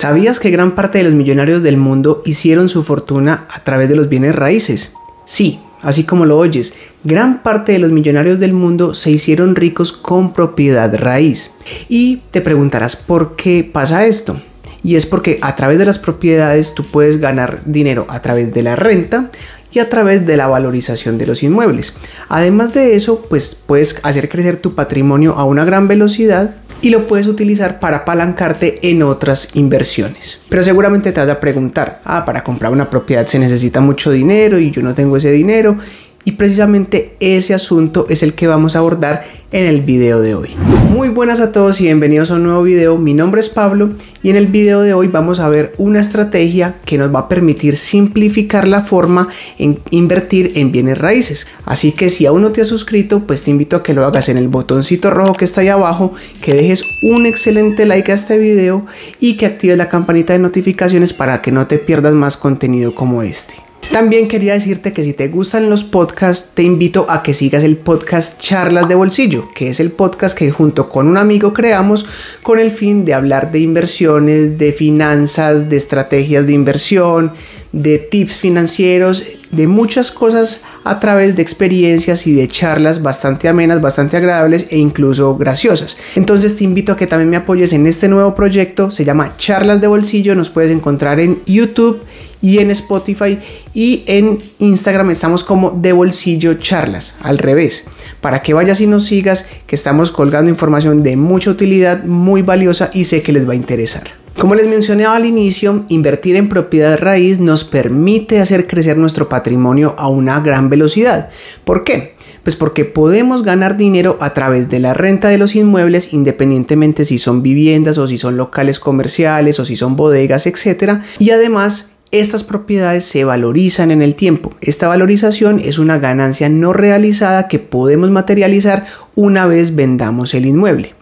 ¿Sabías que gran parte de los millonarios del mundo hicieron su fortuna a través de los bienes raíces? Sí, así como lo oyes, gran parte de los millonarios del mundo se hicieron ricos con propiedad raíz. Y te preguntarás por qué pasa esto. Y es porque a través de las propiedades tú puedes ganar dinero a través de la renta y a través de la valorización de los inmuebles. Además de eso, pues puedes hacer crecer tu patrimonio a una gran velocidad y lo puedes utilizar para apalancarte en otras inversiones. Pero seguramente te vas a preguntar, para comprar una propiedad se necesita mucho dinero y yo no tengo ese dinero. Y precisamente ese asunto es el que vamos a abordar en el video de hoy. Muy buenas a todos y bienvenidos a un nuevo video. Mi nombre es Pablo y en el video de hoy vamos a ver una estrategia que nos va a permitir simplificar la forma en invertir en bienes raíces. Así que si aún no te has suscrito, pues te invito a que lo hagas en el botoncito rojo que está ahí abajo, que dejes un excelente like a este video y que actives la campanita de notificaciones para que no te pierdas más contenido como este. También quería decirte que si te gustan los podcasts, te invito a que sigas el podcast Charlas de Bolsillo, que es el podcast que junto con un amigo creamos con el fin de hablar de inversiones, de finanzas, de estrategias de inversión, de tips financieros, de muchas cosas a través de experiencias y de charlas bastante amenas, bastante agradables e incluso graciosas. Entonces te invito a que también me apoyes en este nuevo proyecto, se llama Charlas de Bolsillo, nos puedes encontrar en YouTube y en Spotify, y en Instagram estamos como De Bolsillo Charlas, al revés, para que vayas y nos sigas, que estamos colgando información de mucha utilidad, muy valiosa y sé que les va a interesar. Como les mencionaba al inicio, invertir en propiedad raíz nos permite hacer crecer nuestro patrimonio a una gran velocidad. ¿Por qué? Pues porque podemos ganar dinero a través de la renta de los inmuebles, independientemente si son viviendas o si son locales comerciales o si son bodegas, etc. Y además, estas propiedades se valorizan en el tiempo. Esta valorización es una ganancia no realizada que podemos materializar una vez vendamos el inmueble.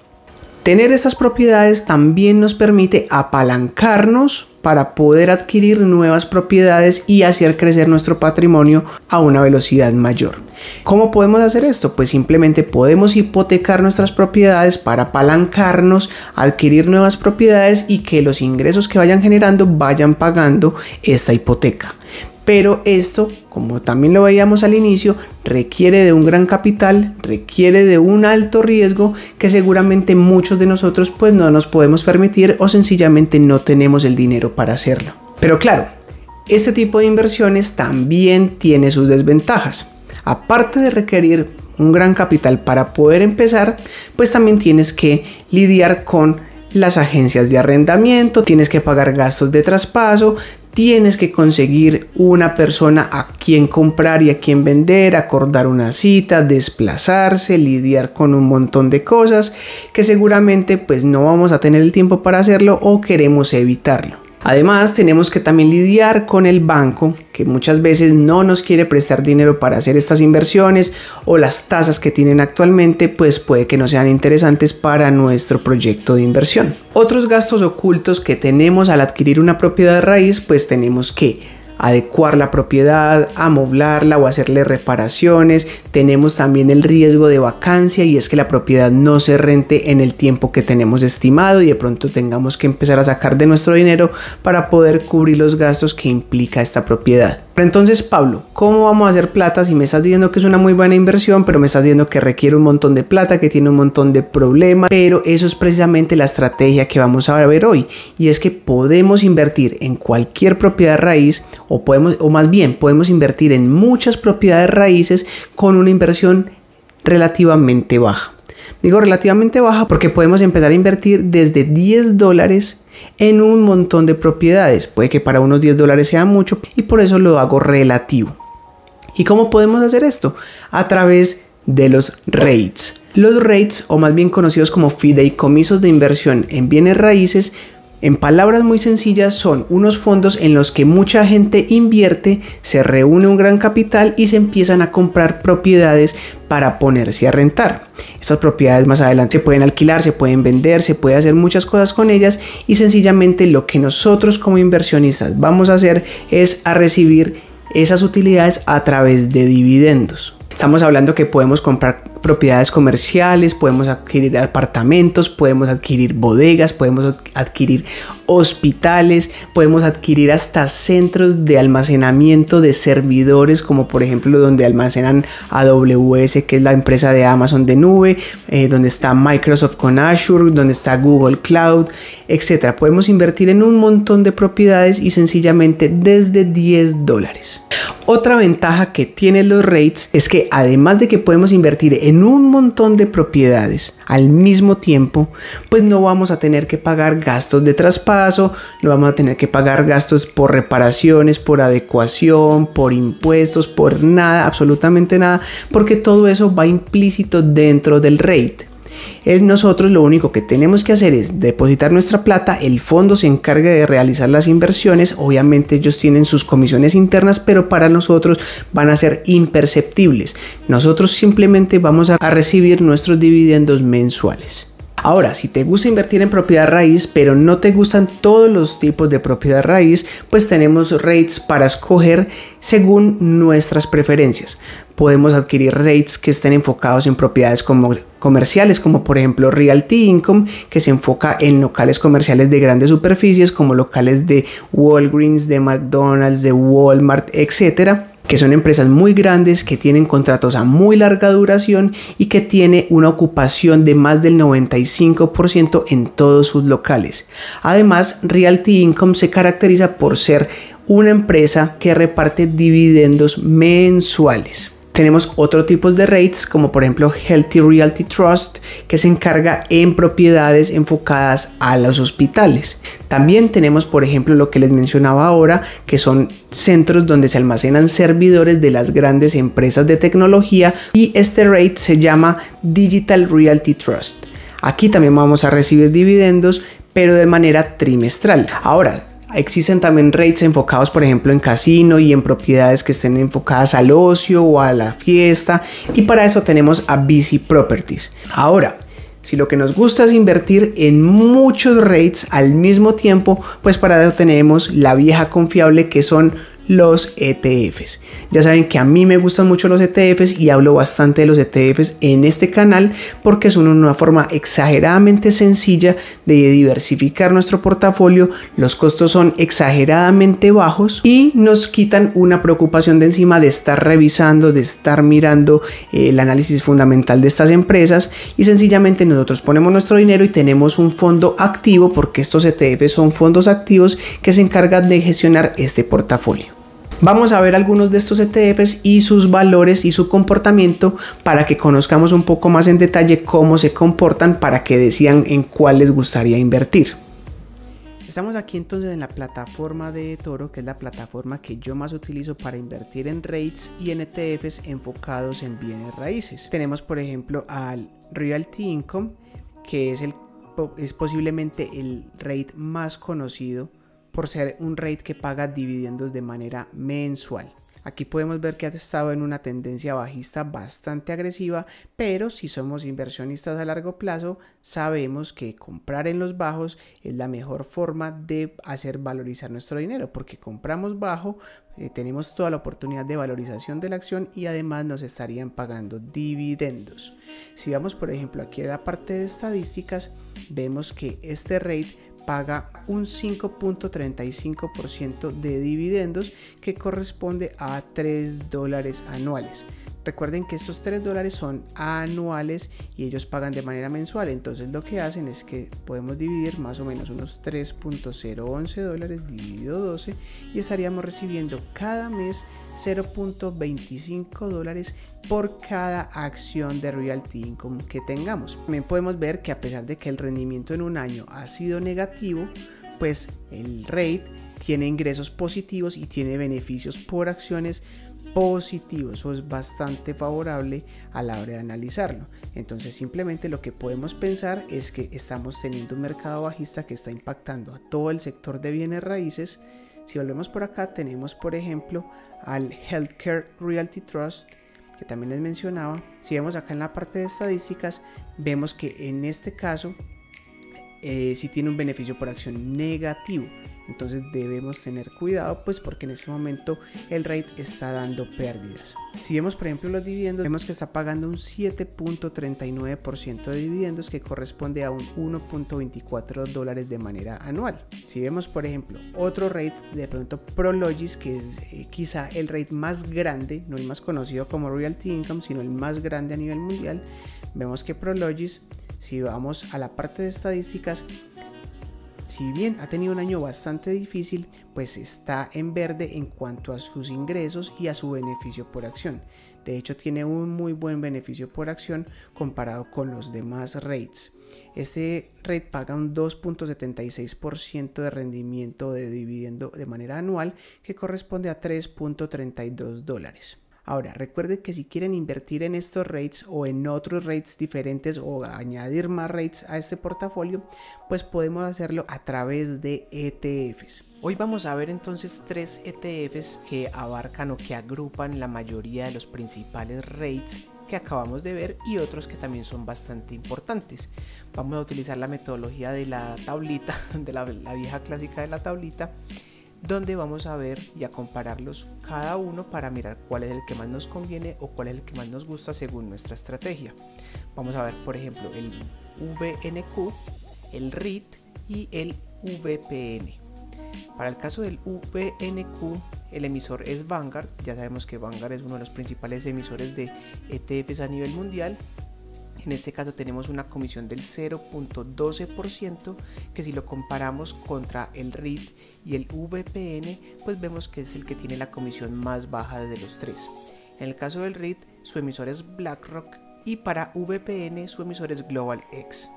Tener estas propiedades también nos permite apalancarnos para poder adquirir nuevas propiedades y hacer crecer nuestro patrimonio a una velocidad mayor. ¿Cómo podemos hacer esto? Pues simplemente podemos hipotecar nuestras propiedades para apalancarnos, adquirir nuevas propiedades y que los ingresos que vayan generando vayan pagando esta hipoteca. Pero esto, como también lo veíamos al inicio, requiere de un gran capital, requiere de un alto riesgo que seguramente muchos de nosotros pues no nos podemos permitir o sencillamente no tenemos el dinero para hacerlo. Pero claro, este tipo de inversiones también tiene sus desventajas. Aparte de requerir un gran capital para poder empezar, pues también tienes que lidiar con las agencias de arrendamiento, tienes que pagar gastos de traspaso, tienes que conseguir una persona a quien comprar y a quien vender, acordar una cita, desplazarse, lidiar con un montón de cosas que seguramente pues no vamos a tener el tiempo para hacerlo o queremos evitarlo. Además, tenemos que también lidiar con el banco, que muchas veces no nos quiere prestar dinero para hacer estas inversiones, o las tasas que tienen actualmente pues puede que no sean interesantes para nuestro proyecto de inversión. Otros gastos ocultos que tenemos al adquirir una propiedad raíz, pues tenemos que adecuar la propiedad, amoblarla o hacerle reparaciones. Tenemos también el riesgo de vacancia, y es que la propiedad no se rente en el tiempo que tenemos estimado y de pronto tengamos que empezar a sacar de nuestro dinero para poder cubrir los gastos que implica esta propiedad. Pero entonces, Pablo, ¿cómo vamos a hacer plata si me estás diciendo que es una muy buena inversión, pero me estás diciendo que requiere un montón de plata, que tiene un montón de problemas? Pero eso es precisamente la estrategia que vamos a ver hoy, y es que podemos invertir en cualquier propiedad raíz, o más bien podemos invertir en muchas propiedades raíces con una inversión relativamente baja. Digo relativamente baja porque podemos empezar a invertir desde $10 en un montón de propiedades. Puede que para unos $10 sea mucho y por eso lo hago relativo. ¿Y cómo podemos hacer esto? A través de los REITs. Los REITs, o más bien conocidos como fideicomisos de inversión en bienes raíces, en palabras muy sencillas son unos fondos en los que mucha gente invierte, se reúne un gran capital y se empiezan a comprar propiedades para ponerse a rentar. Estas propiedades más adelante se pueden alquilar, se pueden vender, se puede hacer muchas cosas con ellas, y sencillamente lo que nosotros como inversionistas vamos a hacer es a recibir esas utilidades a través de dividendos. Estamos hablando que podemos comprar propiedades comerciales, podemos adquirir apartamentos, podemos adquirir bodegas, podemos adquirir hospitales, podemos adquirir hasta centros de almacenamiento de servidores, como por ejemplo donde almacenan AWS, que es la empresa de Amazon de nube, donde está Microsoft con Azure, donde está Google Cloud, etcétera. Podemos invertir en un montón de propiedades y sencillamente desde $10. Otra ventaja que tienen los REITs es que además de que podemos invertir en un montón de propiedades al mismo tiempo, pues no vamos a tener que pagar gastos de traspaso, no vamos a tener que pagar gastos por reparaciones, por adecuación, por impuestos, por nada, absolutamente nada, porque todo eso va implícito dentro del REIT. Nosotros lo único que tenemos que hacer es depositar nuestra plata, el fondo se encarga de realizar las inversiones, obviamente ellos tienen sus comisiones internas, pero para nosotros van a ser imperceptibles. Nosotros simplemente vamos a recibir nuestros dividendos mensuales. Ahora, si te gusta invertir en propiedad raíz, pero no te gustan todos los tipos de propiedad raíz, pues tenemos REITs para escoger según nuestras preferencias. Podemos adquirir REITs que estén enfocados en propiedades comerciales, como por ejemplo Realty Income, que se enfoca en locales comerciales de grandes superficies, como locales de Walgreens, de McDonald's, de Walmart, etcétera, que son empresas muy grandes, que tienen contratos a muy larga duración y que tiene una ocupación de más del 95% en todos sus locales. Además, Realty Income se caracteriza por ser una empresa que reparte dividendos mensuales. Tenemos otro tipo de REITs, como por ejemplo Healthy Realty Trust, que se encarga en propiedades enfocadas a los hospitales. También tenemos, por ejemplo, lo que les mencionaba ahora, que son centros donde se almacenan servidores de las grandes empresas de tecnología, y este REIT se llama Digital Realty Trust. Aquí también vamos a recibir dividendos, pero de manera trimestral. Ahora, existen también REITs enfocados, por ejemplo, en casino y en propiedades que estén enfocadas al ocio o a la fiesta, y para eso tenemos a Vici Properties. Ahora, si lo que nos gusta es invertir en muchos REITs al mismo tiempo, pues para eso tenemos la vieja confiable, que son los ETFs. Ya saben que a mí me gustan mucho los ETFs y hablo bastante de los ETFs en este canal porque son una forma exageradamente sencilla de diversificar nuestro portafolio, los costos son exageradamente bajos y nos quitan una preocupación de encima de estar revisando, de estar mirando el análisis fundamental de estas empresas, y sencillamente nosotros ponemos nuestro dinero y tenemos un fondo activo, porque estos ETFs son fondos activos que se encargan de gestionar este portafolio. Vamos a ver algunos de estos ETFs y sus valores y su comportamiento para que conozcamos un poco más en detalle cómo se comportan, para que decidan en cuál les gustaría invertir. Estamos aquí entonces en la plataforma de eToro, que es la plataforma que yo más utilizo para invertir en REITs y en ETFs enfocados en bienes raíces. Tenemos por ejemplo al Realty Income, que es posiblemente el REIT más conocido por ser un REIT que paga dividendos de manera mensual. Aquí podemos ver que ha estado en una tendencia bajista bastante agresiva, pero si somos inversionistas a largo plazo, sabemos que comprar en los bajos es la mejor forma de hacer valorizar nuestro dinero, porque compramos bajo, tenemos toda la oportunidad de valorización de la acción y además nos estarían pagando dividendos. Si vamos por ejemplo aquí a la parte de estadísticas, vemos que este REIT paga un 5.35% de dividendos, que corresponde a $3 anuales. Recuerden que estos $3 son anuales y ellos pagan de manera mensual, entonces lo que hacen es que podemos dividir más o menos unos $3.011 dividido 12 y estaríamos recibiendo cada mes $0.25 por cada acción de Realty Income que tengamos. También podemos ver que a pesar de que el rendimiento en un año ha sido negativo, pues el REIT tiene ingresos positivos y tiene beneficios por acciones positivo, eso es bastante favorable a la hora de analizarlo. Entonces simplemente lo que podemos pensar es que estamos teniendo un mercado bajista que está impactando a todo el sector de bienes raíces. Si volvemos por acá, tenemos por ejemplo al Healthcare Realty Trust, que también les mencionaba. Si vemos acá en la parte de estadísticas, vemos que en este caso sí tiene un beneficio por acción negativo. Entonces debemos tener cuidado, pues porque en este momento el REIT está dando pérdidas. Si vemos por ejemplo los dividendos, vemos que está pagando un 7.39% de dividendos, que corresponde a un $1.24 de manera anual. Si vemos por ejemplo otro REIT, de pronto Prologis, que es quizá el REIT más grande, no el más conocido como Realty Income, sino el más grande a nivel mundial, vemos que Prologis, si vamos a la parte de estadísticas, si bien ha tenido un año bastante difícil, pues está en verde en cuanto a sus ingresos y a su beneficio por acción. De hecho, tiene un muy buen beneficio por acción comparado con los demás REITs. Este REIT paga un 2.76% de rendimiento de dividendo de manera anual, que corresponde a $3.32. Ahora, recuerden que si quieren invertir en estos REITs o en otros REITs diferentes o añadir más REITs a este portafolio, pues podemos hacerlo a través de ETFs. Hoy vamos a ver entonces tres ETFs que abarcan o que agrupan la mayoría de los principales REITs que acabamos de ver y otros que también son bastante importantes. Vamos a utilizar la metodología de la tablita, de la vieja clásica de la tablita, donde vamos a ver y a compararlos cada uno para mirar cuál es el que más nos conviene o cuál es el que más nos gusta según nuestra estrategia. Vamos a ver por ejemplo el VNQ, el REIT y el VPN. Para el caso del VNQ, el emisor es Vanguard. Ya sabemos que Vanguard es uno de los principales emisores de ETFs a nivel mundial. En este caso tenemos una comisión del 0.12%, que si lo comparamos contra el REIT y el VPN, pues vemos que es el que tiene la comisión más baja de los tres. En el caso del REIT, su emisor es BlackRock, y para VPN su emisor es GlobalX.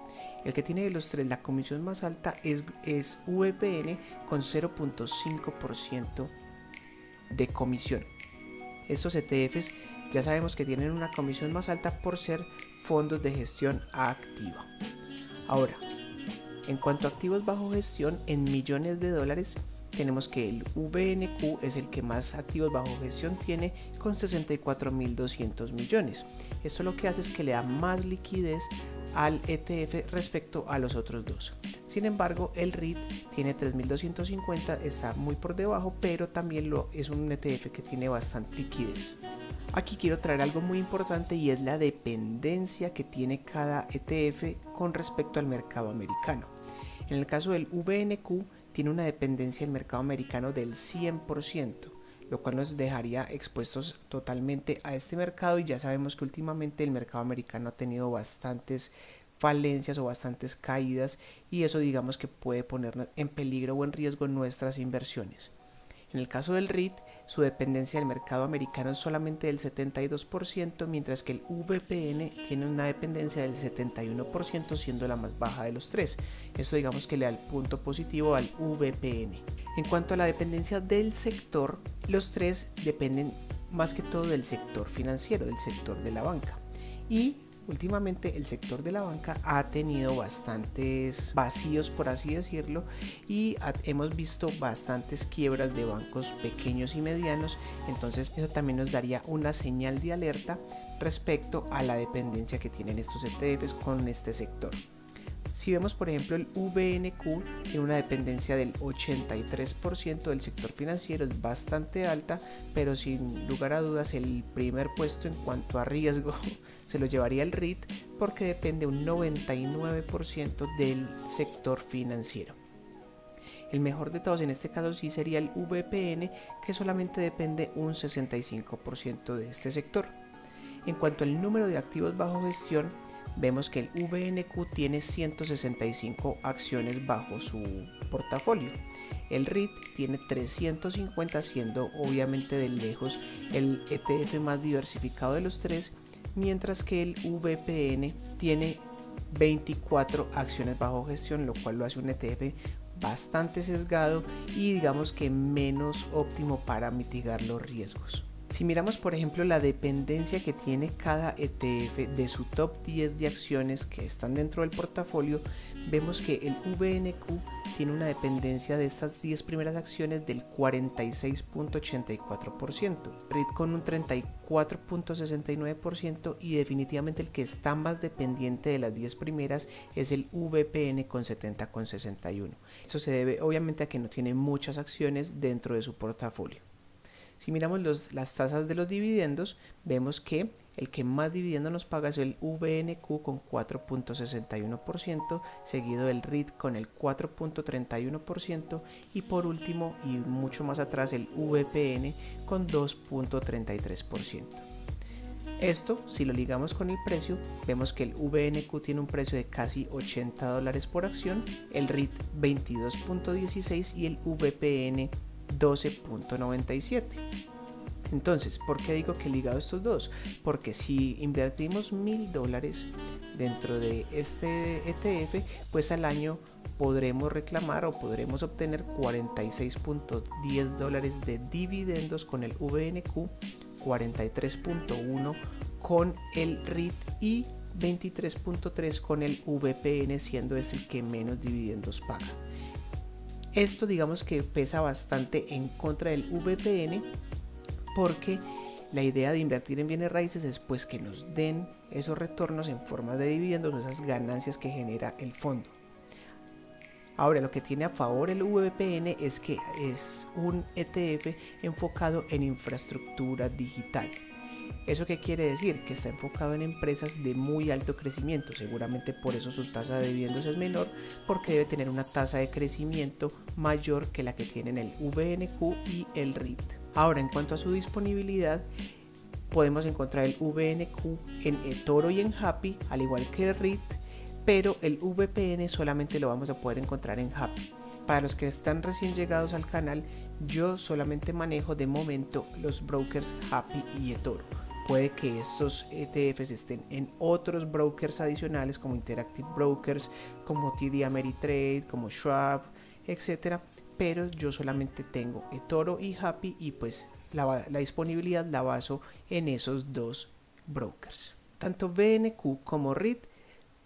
El que tiene de los tres la comisión más alta es VPN con 0.5% de comisión. Estos ETFs ya sabemos que tienen una comisión más alta por ser fondos de gestión activa. Ahora, en cuanto a activos bajo gestión en millones de dólares, tenemos que el VNQ es el que más activos bajo gestión tiene con 64.200 millones. Esto lo que hace es que le da más liquidez al ETF respecto a los otros dos. Sin embargo, el REIT tiene 3.250, está muy por debajo, pero también es un ETF que tiene bastante liquidez. Aquí quiero traer algo muy importante, y es la dependencia que tiene cada ETF con respecto al mercado americano. En el caso del VNQ tiene una dependencia del mercado americano del 100%, lo cual nos dejaría expuestos totalmente a este mercado, y ya sabemos que últimamente el mercado americano ha tenido bastantes falencias o bastantes caídas, y eso digamos que puede poner en peligro o en riesgo nuestras inversiones. En el caso del REIT, su dependencia del mercado americano es solamente del 72%, mientras que el VPN tiene una dependencia del 71%, siendo la más baja de los tres. Esto digamos que le da el punto positivo al VPN. En cuanto a la dependencia del sector, los tres dependen más que todo del sector financiero, del sector de la banca. Y últimamente el sector de la banca ha tenido bastantes vacíos, por así decirlo, y hemos visto bastantes quiebras de bancos pequeños y medianos. Entonces eso también nos daría una señal de alerta respecto a la dependencia que tienen estos ETFs con este sector. Si vemos por ejemplo el VNQ, tiene una dependencia del 83% del sector financiero, es bastante alta, pero sin lugar a dudas el primer puesto en cuanto a riesgo se lo llevaría el REIT, porque depende un 99% del sector financiero. El mejor de todos en este caso sí sería el VPN, que solamente depende un 65% de este sector. En cuanto al número de activos bajo gestión, vemos que el VNQ tiene 165 acciones bajo su portafolio. El REIT tiene 350, siendo obviamente de lejos el ETF más diversificado de los tres, mientras que el VPN tiene 24 acciones bajo gestión, lo cual lo hace un ETF bastante sesgado y digamos que menos óptimo para mitigar los riesgos. Si miramos por ejemplo la dependencia que tiene cada ETF de su top 10 de acciones que están dentro del portafolio, vemos que el VNQ tiene una dependencia de estas 10 primeras acciones del 46.84%, REIT con un 34.69% y definitivamente el que está más dependiente de las 10 primeras es el VPN con 70.61. Esto se debe obviamente a que no tiene muchas acciones dentro de su portafolio. Si miramos las tasas de los dividendos, vemos que el que más dividendo nos paga es el VNQ con 4.61%, seguido del REIT con el 4.31% y por último y mucho más atrás el VPN con 2.33%. Esto, si lo ligamos con el precio, vemos que el VNQ tiene un precio de casi $80 por acción, el REIT 22.16 y el VPN 12.97. Entonces, ¿por qué digo que he ligado estos dos? Porque si invertimos $1.000 dentro de este ETF, pues al año podremos reclamar o podremos obtener $46.10 de dividendos con el VNQ, 43.1 con el REIT y 23.3 con el VPN, siendo este el que menos dividendos paga. Esto digamos que pesa bastante en contra del VPN, porque la idea de invertir en bienes raíces es pues que nos den esos retornos en forma de dividendos o esas ganancias que genera el fondo. Ahora, lo que tiene a favor el VPN es que es un ETF enfocado en infraestructura digital. ¿Eso qué quiere decir? Que está enfocado en empresas de muy alto crecimiento, seguramente por eso su tasa de dividendos es menor, porque debe tener una tasa de crecimiento mayor que la que tienen el VNQ y el REIT. Ahora, en cuanto a su disponibilidad, podemos encontrar el VNQ en eToro y en Happy, al igual que el REIT, pero el VPN solamente lo vamos a poder encontrar en Happy. Para los que están recién llegados al canal, yo solamente manejo de momento los brokers Happy y eToro. Puede que estos ETFs estén en otros brokers adicionales como Interactive Brokers, como TD Ameritrade, como Schwab, etcétera, pero yo solamente tengo eToro y Happy y pues la disponibilidad la baso en esos dos brokers. Tanto VNQ como REIT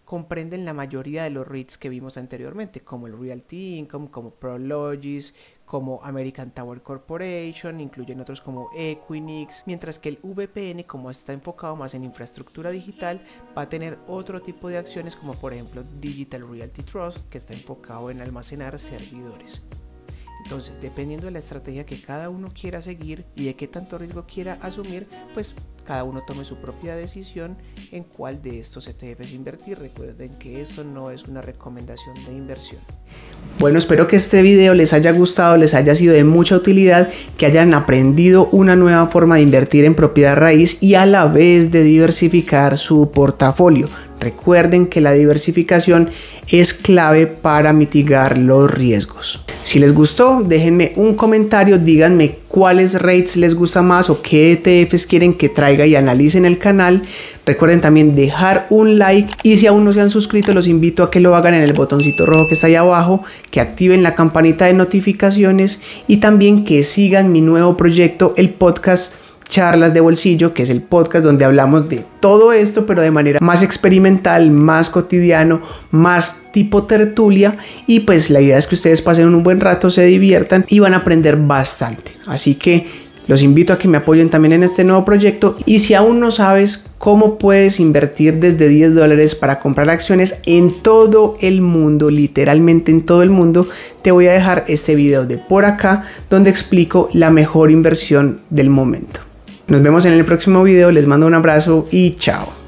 comprenden la mayoría de los REITs que vimos anteriormente, como el Realty Income, como Prologis, como American Tower Corporation, incluyen otros como Equinix, mientras que el VPN, como está enfocado más en infraestructura digital, va a tener otro tipo de acciones como por ejemplo Digital Realty Trust, que está enfocado en almacenar servidores. Entonces, dependiendo de la estrategia que cada uno quiera seguir y de qué tanto riesgo quiera asumir, pues cada uno tome su propia decisión en cuál de estos ETFs invertir. Recuerden que esto no es una recomendación de inversión. Bueno, espero que este video les haya gustado, les haya sido de mucha utilidad, que hayan aprendido una nueva forma de invertir en propiedad raíz y a la vez de diversificar su portafolio. Recuerden que la diversificación es clave para mitigar los riesgos. Si les gustó, déjenme un comentario, díganme cuáles REITs les gusta más o qué ETFs quieren que traiga y analicen el canal. Recuerden también dejar un like y si aún no se han suscrito, los invito a que lo hagan en el botoncito rojo que está ahí abajo, que activen la campanita de notificaciones y también que sigan mi nuevo proyecto, el podcast Charlas de Bolsillo, que es el podcast donde hablamos de todo esto, pero de manera más experimental, más cotidiano, más tipo tertulia, y pues la idea es que ustedes pasen un buen rato, se diviertan y van a aprender bastante. Así que los invito a que me apoyen también en este nuevo proyecto, y si aún no sabes cómo puedes invertir desde $10 para comprar acciones en todo el mundo, literalmente en todo el mundo, te voy a dejar este video de por acá donde explico la mejor inversión del momento. Nos vemos en el próximo video, les mando un abrazo y chao.